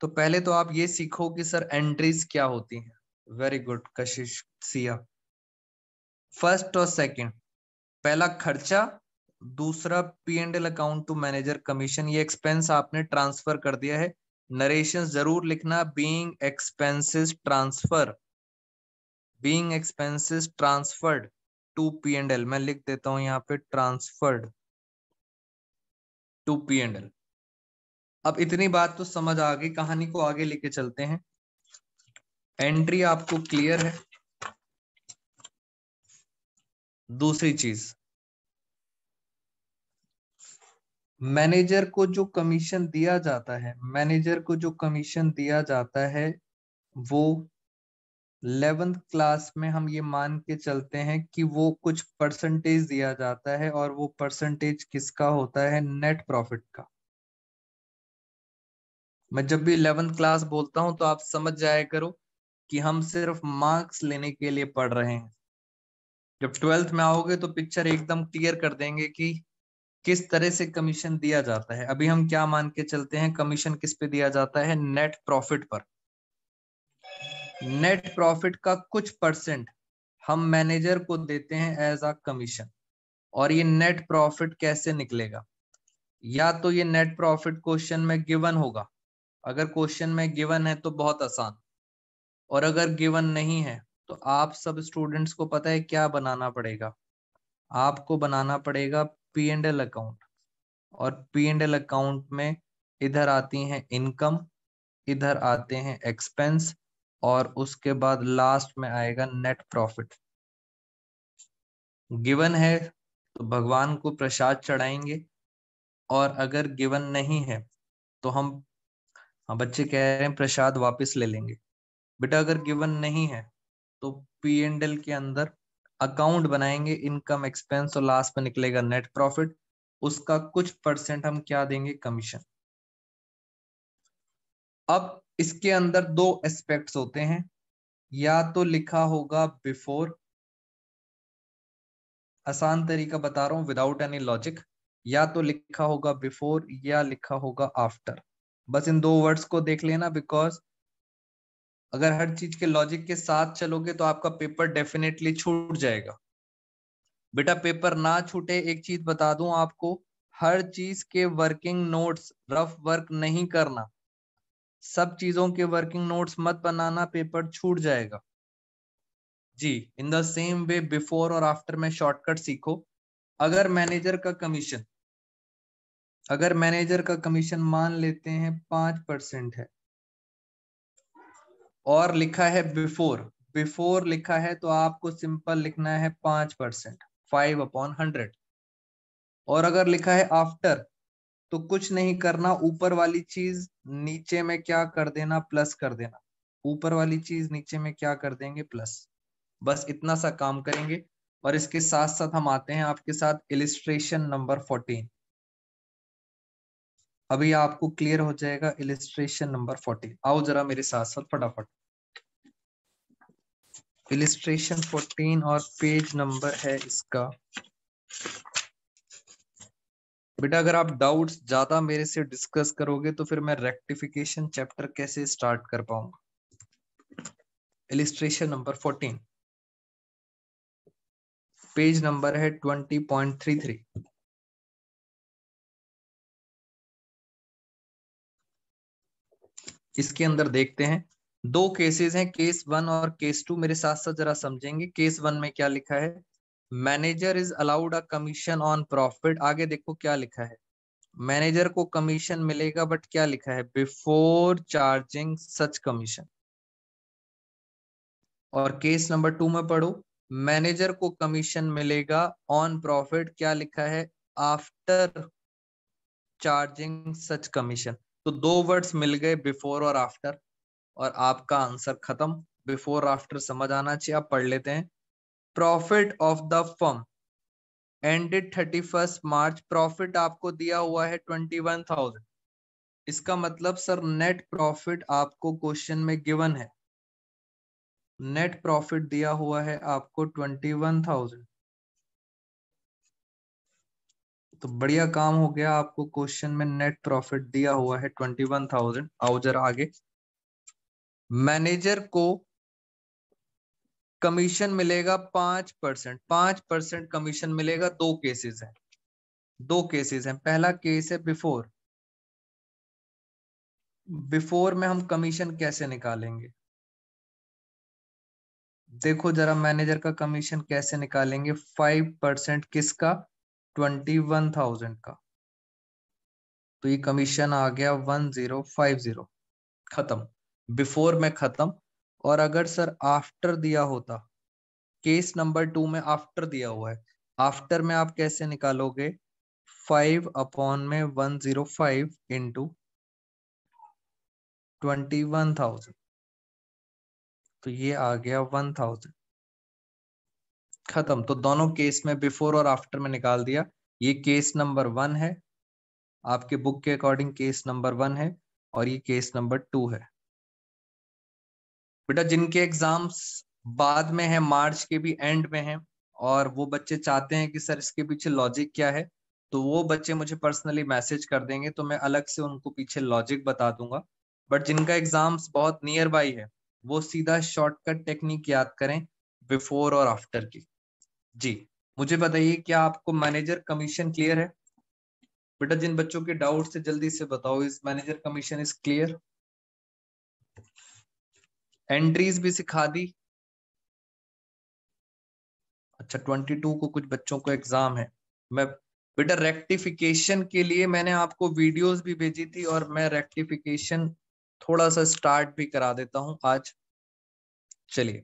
तो पहले तो आप ये सीखो कि सर एंट्रीज क्या होती हैं। वेरी गुड कशिश सिया। फर्स्ट और सेकंड, पहला खर्चा, दूसरा P and L account to manager commission. ये एक्सपेंस आपने ट्रांसफर कर दिया है, नरेशन जरूर लिखना, being expenses transfer, being expenses transferred to P and L. मैं लिख देता हूं यहाँ पे transferred to P and L. अब इतनी बात तो समझ आ गई, कहानी को आगे लेके चलते हैं। एंट्री आपको क्लियर है। दूसरी चीज, मैनेजर को जो कमीशन दिया जाता है, मैनेजर को जो कमीशन दिया जाता है वो 11th क्लास में हम ये मान के चलते हैं कि वो कुछ परसेंटेज दिया जाता है, और वो परसेंटेज किसका होता है, नेट प्रॉफिट का। मैं जब भी 11th क्लास बोलता हूं तो आप समझ जाया करो कि हम सिर्फ मार्क्स लेने के लिए पढ़ रहे हैं। जब 12th में आओगे तो पिक्चर एकदम क्लियर कर देंगे कि किस तरह से कमीशन दिया जाता है। अभी हम क्या मान के चलते हैं, कमीशन किस पे दिया जाता है, नेट प्रॉफिट पर। नेट प्रॉफिट का कुछ परसेंट हम मैनेजर को देते हैं एज अ कमीशन। और ये नेट प्रॉफिट कैसे निकलेगा, या तो ये नेट प्रॉफिट क्वेश्चन में गिवन होगा, अगर क्वेश्चन में गिवन है तो बहुत आसान, और अगर गिवन नहीं है तो आप सब स्टूडेंट्स को पता है क्या बनाना पड़ेगा, आपको बनाना पड़ेगा पी एंड एल अकाउंट। और पी एंड एल अकाउंट में इधर आती हैं इनकम, इधर आते हैं एक्सपेंस, और उसके बाद लास्ट में आएगा नेट प्रॉफिट। गिवन है तो भगवान को प्रसाद चढ़ाएंगे, और अगर गिवन नहीं है तो हम, हाँ बच्चे कह रहे हैं प्रसाद वापस ले लेंगे, बेटा अगर गिवन नहीं है तो पी एंड एल के अंदर अकाउंट बनाएंगे, इनकम एक्सपेंस, और लास्ट में निकलेगा नेट प्रॉफिट। उसका कुछ परसेंट हम क्या देंगे, कमीशन। अब इसके अंदर दो एस्पेक्ट्स होते हैं, या तो लिखा होगा बिफोर, आसान तरीका बता रहा हूं विदाउट एनी लॉजिक, या तो लिखा होगा बिफोर या लिखा होगा आफ्टर। बस इन दो वर्ड्स को देख लेना, बिकॉज अगर हर चीज के लॉजिक के साथ चलोगे तो आपका पेपर डेफिनेटली छूट जाएगा। बेटा पेपर ना छूटे, एक चीज बता दूं आपको, हर चीज के वर्किंग नोट्स, रफ वर्क नहीं करना, सब चीजों के वर्किंग नोट्स मत बनाना, पेपर छूट जाएगा जी। In the same way before और आफ्टर में शॉर्टकट सीखो। अगर मैनेजर का कमीशन मान लेते हैं 5% है, और लिखा है बिफोर लिखा है तो आपको सिंपल लिखना है 5%, 5/100। और अगर लिखा है आफ्टर तो कुछ नहीं करना, ऊपर वाली चीज नीचे में क्या कर देना, प्लस कर देना। ऊपर वाली चीज नीचे में क्या कर देंगे, प्लस। बस इतना सा काम करेंगे। और इसके साथ साथ हम आते हैं आपके साथ इलिस्ट्रेशन नंबर 14। अभी आपको क्लियर हो जाएगा इलिस्ट्रेशन नंबर 14। आओ जरा मेरे साथ साथ फटाफट, इलिस्ट्रेशन 14 और पेज नंबर है इसका। बेटा अगर आप डाउट्स ज्यादा मेरे से डिस्कस करोगे तो फिर मैं रेक्टिफिकेशन चैप्टर कैसे स्टार्ट कर पाऊंगा। इलिस्ट्रेशन नंबर 14, पेज नंबर है 20.33। इसके अंदर देखते हैं दो केसेस हैं, केस वन और केस टू। मेरे साथ साथ जरा समझेंगे। केस वन में क्या लिखा है, manager is allowed a commission on profit. आगे देखो क्या लिखा है, मैनेजर को कमीशन मिलेगा, बट क्या लिखा है, बिफोर चार्जिंग सच कमीशन। और केस नंबर टू में पढ़ो, मैनेजर को कमीशन मिलेगा ऑन प्रॉफिट, क्या लिखा है, आफ्टर चार्जिंग सच कमीशन। तो दो वर्ड्स मिल गए, बिफोर और आफ्टर, और आपका आंसर खत्म। बिफोर आफ्टर समझ आना चाहिए। आप पढ़ लेते हैं, profit of the firm ended 31 March. Profit आपको दिया हुआ है 21,000। इसका मतलब सर नेट प्रॉफिट आपको क्वेश्चन में गिवन है, नेट प्रॉफिट दिया हुआ है आपको 21,000। तो बढ़िया काम हो गया, आपको क्वेश्चन में नेट प्रॉफिट दिया हुआ है 21,000। आओ जरा आगे, मैनेजर को कमीशन मिलेगा 5%। 5% कमीशन मिलेगा। दो केसेस हैं। पहला केस है बिफोर। बिफोर में हम कमीशन कैसे निकालेंगे, देखो जरा मैनेजर का कमीशन कैसे निकालेंगे, 5% किसका, 21,000 का। तो ये कमीशन आ गया 1050, खत्म, बिफोर में खत्म। और अगर सर आफ्टर दिया होता, केस नंबर टू में आफ्टर दिया हुआ है, आफ्टर में आप कैसे निकालोगे, 5/105 इंटू 21,000। तो ये आ गया 1,000, खत्म। तो दोनों केस में बिफोर और आफ्टर में निकाल दिया। ये केस नंबर वन है, आपके बुक के अकॉर्डिंग केस नंबर वन है, और ये केस नंबर टू है। बेटा जिनके एग्जाम्स बाद में है, मार्च के भी एंड में है, और वो बच्चे चाहते हैं कि सर इसके पीछे लॉजिक क्या है, तो वो बच्चे मुझे पर्सनली मैसेज कर देंगे, तो मैं अलग से उनको पीछे लॉजिक बता दूंगा। बट जिनका एग्जाम्स बहुत नियर बाई है, वो सीधा शॉर्टकट टेक्निक याद करें बिफोर और आफ्टर की। जी मुझे बताइए, क्या आपको मैनेजर कमीशन क्लियर है? बेटा जिन बच्चों के डाउट्स है जल्दी से बताओ, इस manager commission is clear. Entries भी सिखा दी। अच्छा 22 को कुछ बच्चों को एग्जाम है। मैं बेटा रेक्टिफिकेशन के लिए मैंने आपको वीडियोस भी भेजी थी, और मैं रेक्टिफिकेशन थोड़ा सा स्टार्ट भी करा देता हूं आज। चलिए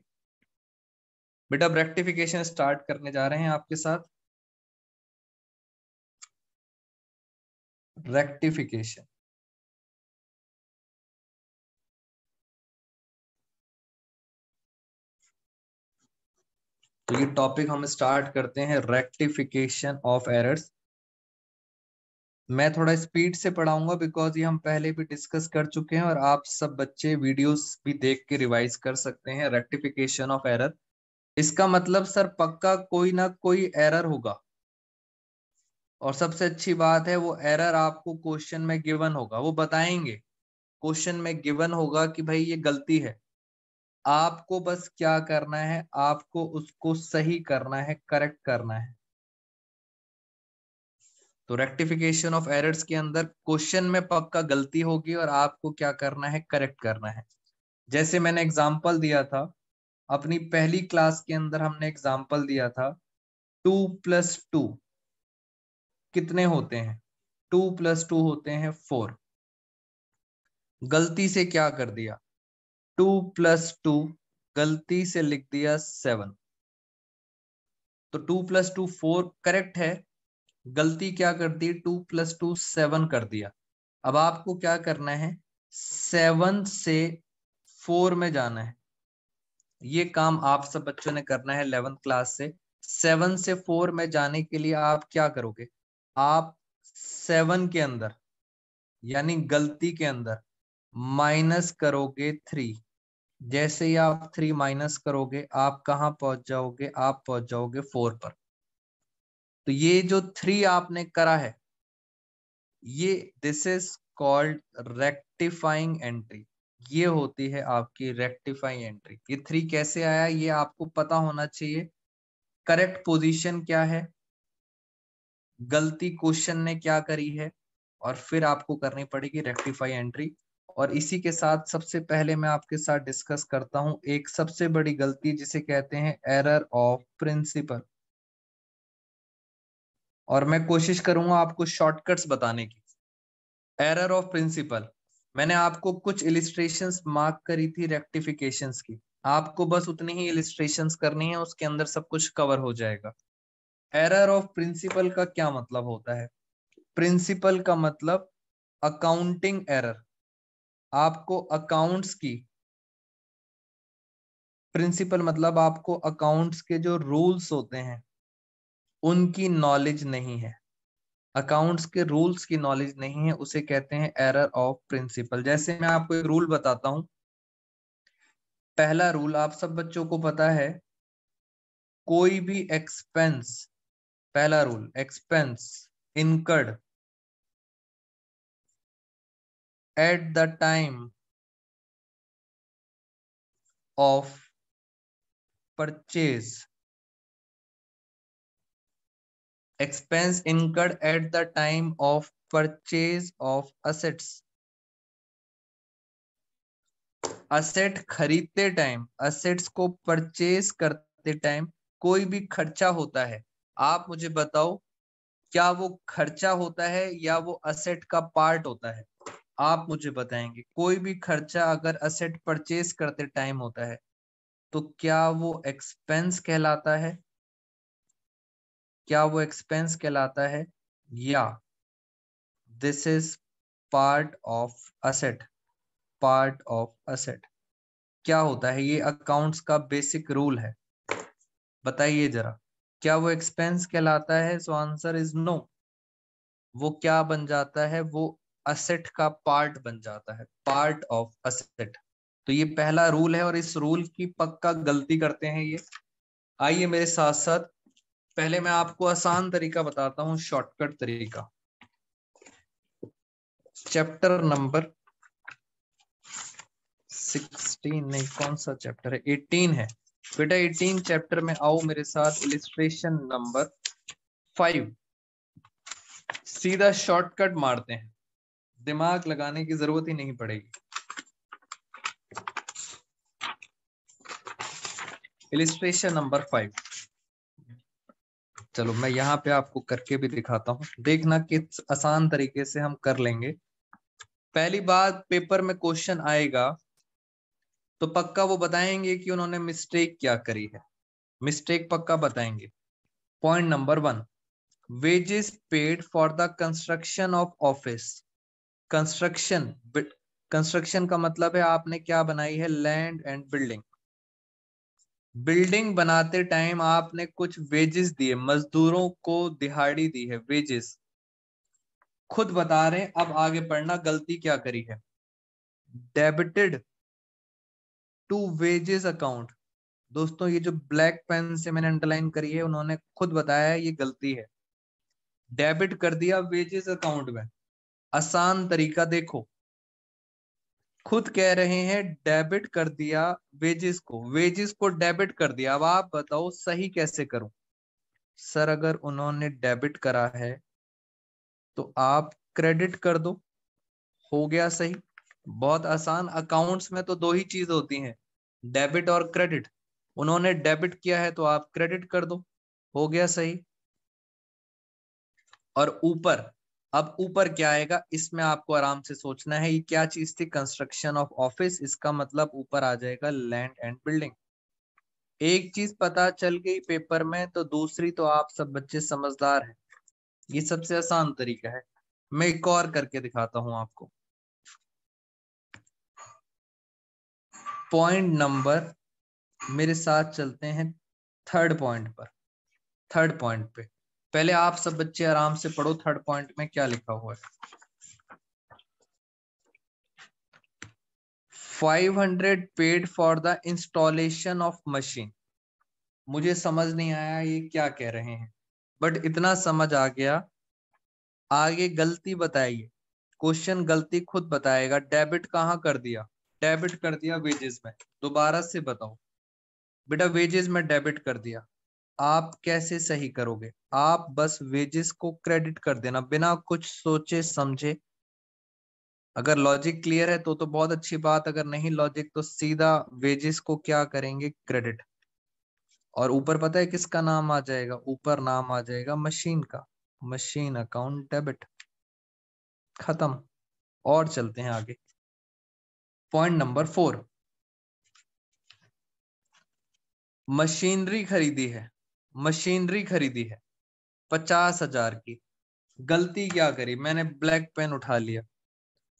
बेटा अब रेक्टिफिकेशन स्टार्ट करने जा रहे हैं आपके साथ। रेक्टिफिकेशन तो ये टॉपिक हम स्टार्ट करते हैं, रेक्टिफिकेशन ऑफ एरर्स। मैं थोड़ा स्पीड से पढ़ाऊंगा बिकॉज ये हम पहले भी डिस्कस कर चुके हैं, और आप सब बच्चे वीडियोस भी देख के रिवाइज कर सकते हैं। रेक्टिफिकेशन ऑफ एरर, इसका मतलब सर पक्का कोई ना कोई एरर होगा, और सबसे अच्छी बात है वो एरर आपको क्वेश्चन में गिवन होगा। वो बताएंगे, क्वेश्चन में गिवन होगा कि भाई ये गलती है, आपको बस क्या करना है, आपको उसको सही करना है, करेक्ट करना है। तो रेक्टिफिकेशन ऑफ एरर्स के अंदर क्वेश्चन में पक्का गलती होगी, और आपको क्या करना है, करेक्ट करना है। जैसे मैंने एग्जांपल दिया था, अपनी पहली क्लास के अंदर हमने एग्जांपल दिया था 2+2 कितने होते हैं, 2+2 होते हैं 4। गलती से क्या कर दिया, 2+2 गलती से लिख दिया 7। तो 2+2 4 करेक्ट है, गलती क्या कर दी, 2+2 7 कर दिया। अब आपको क्या करना है, 7 से 4 में जाना है। ये काम आप सब बच्चों ने करना है 11th क्लास से। 7 से 4 में जाने के लिए आप क्या करोगे, आप 7 के अंदर यानी गलती के अंदर माइनस करोगे 3। जैसे ही आप 3 माइनस करोगे, आप कहाँ पहुंच जाओगे, आप पहुंच जाओगे 4 पर। तो ये जो 3 आपने करा है, ये this is called rectifying entry. ये होती है आपकी रेक्टिफाइंग एंट्री। ये 3 कैसे आया ये आपको पता होना चाहिए। करेक्ट पोजीशन क्या है, गलती क्वेश्चन ने क्या करी है, और फिर आपको करनी पड़ेगी रेक्टिफाइंग एंट्री। और इसी के साथ सबसे पहले मैं आपके साथ डिस्कस करता हूं एक सबसे बड़ी गलती जिसे कहते हैं एरर ऑफ प्रिंसिपल। और मैं कोशिश करूंगा आपको शॉर्टकट्स बताने की। एरर ऑफ प्रिंसिपल, मैंने आपको कुछ इलिस्ट्रेशंस मार्क करी थी रेक्टिफिकेशंस की, आपको बस उतनी ही इलिस्ट्रेशंस करनी है, उसके अंदर सब कुछ कवर हो जाएगा। एरर ऑफ प्रिंसिपल का क्या मतलब होता है? प्रिंसिपल का मतलब अकाउंटिंग एरर। आपको अकाउंट्स की प्रिंसिपल मतलब आपको अकाउंट्स के जो रूल्स होते हैं उनकी नॉलेज नहीं है, अकाउंट्स के रूल्स की नॉलेज नहीं है, उसे कहते हैं एरर ऑफ प्रिंसिपल। जैसे मैं आपको एक रूल बताता हूं। पहला रूल आप सब बच्चों को पता है, कोई भी एक्सपेंस, पहला rule expense incurred at the time of purchase, expense incurred at the time of purchase of assets, asset खरीदते टाइम, assets को purchase करते टाइम कोई भी खर्चा होता है, आप मुझे बताओ क्या वो खर्चा होता है या वो asset का part होता है? आप मुझे बताएंगे। कोई भी खर्चा अगर असेट परचेज करते टाइम होता है तो क्या वो एक्सपेंस कहलाता है? क्या वो एक्सपेंस कहलाता है या this is part of asset, part of asset क्या होता है? ये अकाउंट्स का बेसिक रूल है। बताइए जरा, क्या वो एक्सपेंस कहलाता है? So answer is no. वो क्या बन जाता है? वो असेट का पार्ट बन जाता है, पार्ट ऑफ असेट। तो ये पहला रूल है और इस रूल की पक्का गलती करते हैं ये। आइए मेरे साथ साथ पहले मैं आपको आसान तरीका बताता हूं, शॉर्टकट तरीका। चैप्टर नंबर 16 नहीं, कौन सा चैप्टर है? 18 है बेटा। 18 चैप्टर में आओ मेरे साथ, इलिस्ट्रेशन नंबर 5। सीधा शॉर्टकट मारते हैं, दिमाग लगाने की जरूरत ही नहीं पड़ेगी। इलिस्ट्रेशन नंबर 5, चलो मैं यहाँ पे आपको करके भी दिखाता हूं, देखना किस आसान तरीके से हम कर लेंगे। पहली बात, पेपर में क्वेश्चन आएगा तो पक्का वो बताएंगे कि उन्होंने मिस्टेक क्या करी है, मिस्टेक पक्का बताएंगे। Point number 1, wages paid for the construction of office. Construction का मतलब है आपने क्या बनाई है, लैंड एंड बिल्डिंग। बिल्डिंग बनाते टाइम आपने कुछ वेजेस दिए, मजदूरों को दिहाड़ी दी है, वेजेस। खुद बता रहे हैं, अब आगे पढ़ना, गलती क्या करी है। Debited to wages account. दोस्तों ये जो ब्लैक पेन से मैंने अंडरलाइन करी है, उन्होंने खुद बताया ये गलती है, डेबिट कर दिया वेजेस अकाउंट में। आसान तरीका देखो, खुद कह रहे हैं डेबिट कर दिया वेजेस को, वेजेस को डेबिट कर दिया। अब आप बताओ सही कैसे करूं? सर अगर उन्होंने डेबिट करा है तो आप क्रेडिट कर दो, हो गया सही। बहुत आसान, अकाउंट्स में तो दो ही चीज होती हैं, डेबिट और क्रेडिट। उन्होंने डेबिट किया है तो आप क्रेडिट कर दो, हो गया सही। और ऊपर, अब ऊपर क्या आएगा, इसमें आपको आराम से सोचना है। ये क्या चीज थी? कंस्ट्रक्शन ऑफ ऑफिस, इसका मतलब ऊपर आ जाएगा लैंड एंड बिल्डिंग। एक चीज पता चल गई पेपर में तो दूसरी तो आप सब बच्चे समझदार हैं, ये सबसे आसान तरीका है। मैं एक और करके दिखाता हूं आपको। पॉइंट नंबर, मेरे साथ चलते हैं थर्ड पॉइंट पर। थर्ड पॉइंट पे पहले आप सब बच्चे आराम से पढ़ो, थर्ड पॉइंट में क्या लिखा हुआ है। 500 paid for the installation of machine. मुझे समझ नहीं आया ये क्या कह रहे हैं, बट इतना समझ आ गया। आगे गलती बताइए, क्वेश्चन गलती खुद बताएगा। डेबिट कहाँ कर दिया? डेबिट कर दिया वेजेस में। दोबारा से बताओ बेटा, वेजेस में डेबिट कर दिया, आप कैसे सही करोगे? आप बस वेजेस को क्रेडिट कर देना, बिना कुछ सोचे समझे अगर लॉजिक क्लियर है तो बहुत अच्छी बात, अगर नहीं लॉजिक तो सीधा वेजेस को क्या करेंगे, क्रेडिट। और ऊपर पता है किसका नाम आ जाएगा, ऊपर नाम आ जाएगा मशीन का, मशीन अकाउंट डेबिट, खत्म। और चलते हैं आगे, पॉइंट नंबर 4, मशीनरी खरीदी है, मशीनरी खरीदी है 50,000 की। गलती क्या करी, मैंने ब्लैक पेन उठा लिया,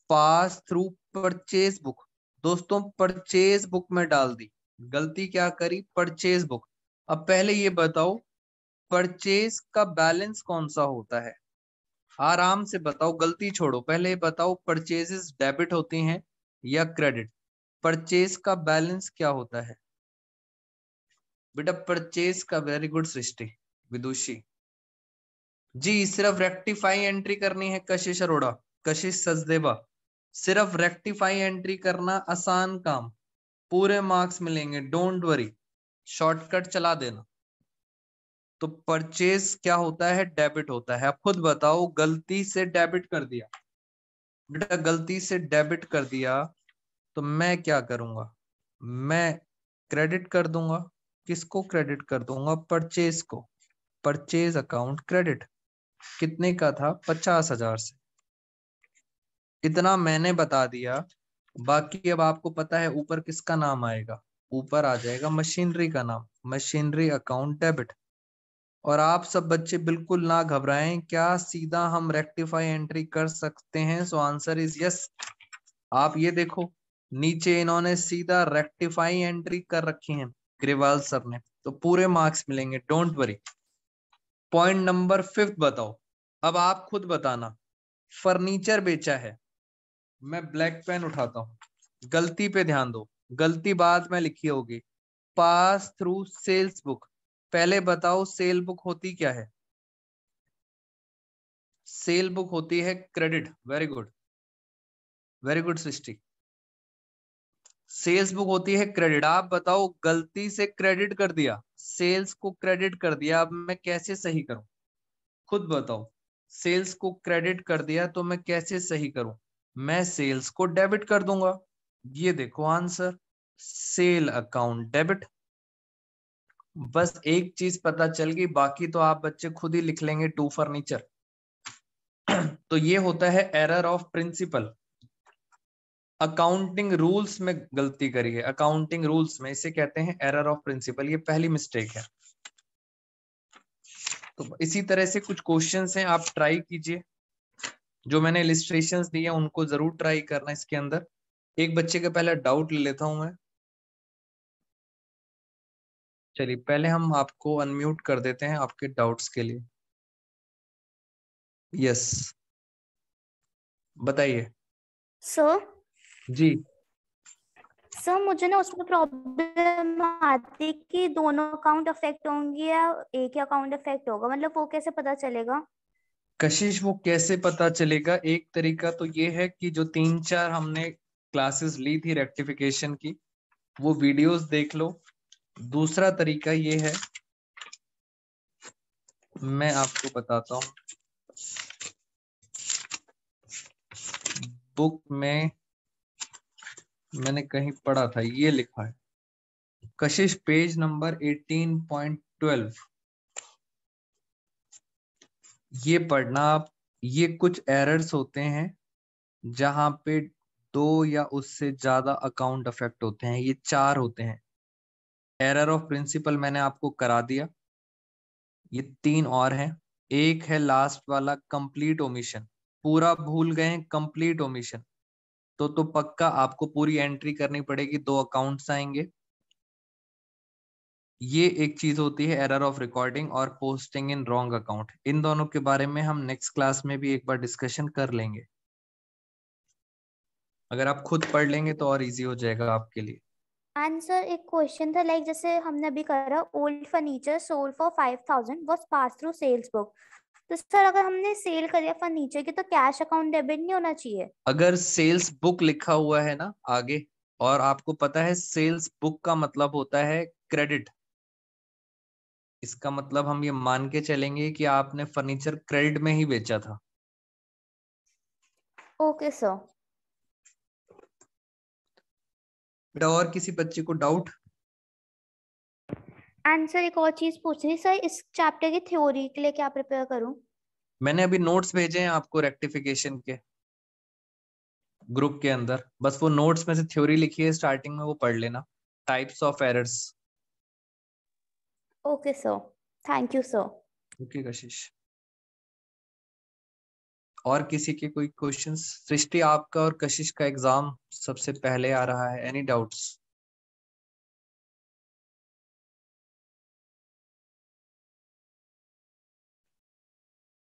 पास थ्रू परचेज बुक, दोस्तों परचेज बुक में डाल दी। गलती क्या करी, परचेज बुक। अब पहले ये बताओ परचेज का बैलेंस कौन सा होता है, आराम से बताओ, गलती छोड़ो, पहले बताओ परचेजेस डेबिट होती हैं या क्रेडिट। परचेज का बैलेंस क्या होता है बेटा, परचेज का, वेरी गुड सृष्टि, विदुषी जी। सिर्फ रेक्टिफाई एंट्री करनी है कशिश अरोड़ा, कशिश सजदेवा, सिर्फ रेक्टिफाई एंट्री करना, आसान काम, पूरे मार्क्स मिलेंगे, डोंट वरी, शॉर्टकट चला देना। तो परचेज क्या होता है, डेबिट होता है। आप खुद बताओ, गलती से डेबिट कर दिया बेटा, गलती से डेबिट कर दिया तो मैं क्या करूंगा, मैं क्रेडिट कर दूंगा। किसको क्रेडिट कर दूंगा, परचेज को, परचेज अकाउंट क्रेडिट। कितने का था, 50,000 से, इतना मैंने बता दिया। बाकी अब आपको पता है ऊपर किसका नाम आएगा, ऊपर आ जाएगा मशीनरी का नाम, मशीनरी अकाउंट डेबिट। और आप सब बच्चे बिल्कुल ना घबराएं, क्या सीधा हम रेक्टिफाई एंट्री कर सकते हैं, सो आंसर इज यस। आप ये देखो नीचे इन्होंने सीधा रेक्टिफाई एंट्री कर रखी है ग्रेवाल सर ने, तो पूरे मार्क्स मिलेंगे, डोंट वरी। पॉइंट नंबर 5 बताओ, अब आप खुद बताना, फर्नीचर बेचा है, मैं ब्लैक पेन उठाता हूं, गलती पे ध्यान दो, गलती बाद में लिखी होगी, पास थ्रू सेल्स बुक। पहले बताओ सेल बुक होती क्या है, सेल बुक होती है credit, very good, very good Srishti, sales book होती है क्रेडिट। आप बताओ गलती से क्रेडिट कर दिया, सेल्स को क्रेडिट कर दिया, अब मैं कैसे सही करूं, खुद बताओ, सेल्स को क्रेडिट कर दिया तो मैं कैसे सही करूं, मैं सेल्स को डेबिट कर दूंगा। ये देखो आंसर, सेल अकाउंट डेबिट। बस एक चीज पता चल गई, बाकी तो आप बच्चे खुद ही लिख लेंगे, टू फर्नीचर। तो ये होता है error of principle, accounting rules में गलती करी है, अकाउंटिंग रूल्स में, इसे कहते हैं एरर ऑफ प्रिंसिपल, ये पहली मिस्टेक है। तो इसी तरह से कुछ क्वेश्चंस हैं, आप ट्राई कीजिए, जो मैंने इलिस्ट्रेशंस दिए उनको जरूर ट्राई करना इसके अंदर। एक बच्चे का पहले डाउट ले लेता हूं मैं, चलिए पहले हम आपको अनम्यूट कर देते हैं आपके डाउट्स के लिए। यस बताइए सर। जी सर, मुझे ना उसमें प्रॉब्लम आती कि दोनों अकाउंट अफेक्ट होंगे या एक ही अकाउंट अफेक्ट होगा, मतलब वो कैसे पता चलेगा कशिश, वो कैसे पता चलेगा। एक तरीका तो ये है कि जो 3-4 हमने क्लासेस ली थी रेक्टिफिकेशन की, वो वीडियोस देख लो। दूसरा तरीका ये है, मैं आपको बताता हूं, बुक में मैंने कहीं पढ़ा था, ये लिखा है कशिश पेज नंबर 18.12, ये पढ़ना आप। ये कुछ एरर्स होते हैं जहां पे 2 या उससे ज्यादा अकाउंट अफेक्ट होते हैं, ये 4 होते हैं। एरर ऑफ प्रिंसिपल मैंने आपको करा दिया, ये 3 और हैं। एक है लास्ट वाला कंप्लीट ओमिशन, पूरा भूल गए, कंप्लीट ओमिशन, तो पक्का आपको पूरी एंट्री करनी पड़ेगी, 2 अकाउंट्स आएंगे। ये एक चीज होती है एरर ऑफ रिकॉर्डिंग और पोस्टिंग इन रॉन्ग अकाउंट, इन दोनों के बारे में हम नेक्स्ट क्लास में भी एक बार डिस्कशन कर लेंगे। अगर आप खुद पढ़ लेंगे तो और इजी हो जाएगा आपके लिए। आंसर एक क्वेश्चन था, लाइक जैसे हमने अभी करा, old furniture sold for 5000 was pass through sales book, तो सर अगर हमने सेल करिया फर्नीचर की तो कैश अकाउंट डेबिट नहीं होना चाहिए। अगर सेल्स बुक लिखा हुआ है ना आगे, और आपको पता है सेल्स बुक का मतलब होता है क्रेडिट, इसका मतलब हम ये मान के चलेंगे कि आपने फर्नीचर क्रेडिट में ही बेचा था। Okay sir. बेटा और किसी बच्चे को डाउट? आंसर एक और चीज पूछनी सर, इस चैप्टर की थ्योरी के लिए क्या प्रिपेयर करूं? मैंने अभी नोट्स भेजे हैं आपको रेक्टिफिकेशन के ग्रुप के अंदर, बस वो नोट्स में से थ्योरी लिखी है स्टार्टिंग में, वो पढ़ लेना, types of errors. Okay sir, thank you sir. Okay Kashish, और किसी के कोई क्वेश्चंस? सृष्टि आपका और कशिश का एग्जाम सबसे पहले आ रहा है, एनी डाउट्स?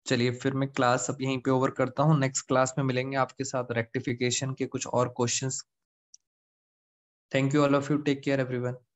चलिए फिर मैं क्लास अब यहीं पे ओवर करता हूँ। नेक्स्ट क्लास में मिलेंगे आपके साथ रेक्टिफिकेशन के कुछ और questions. Thank you all of you, take care everyone.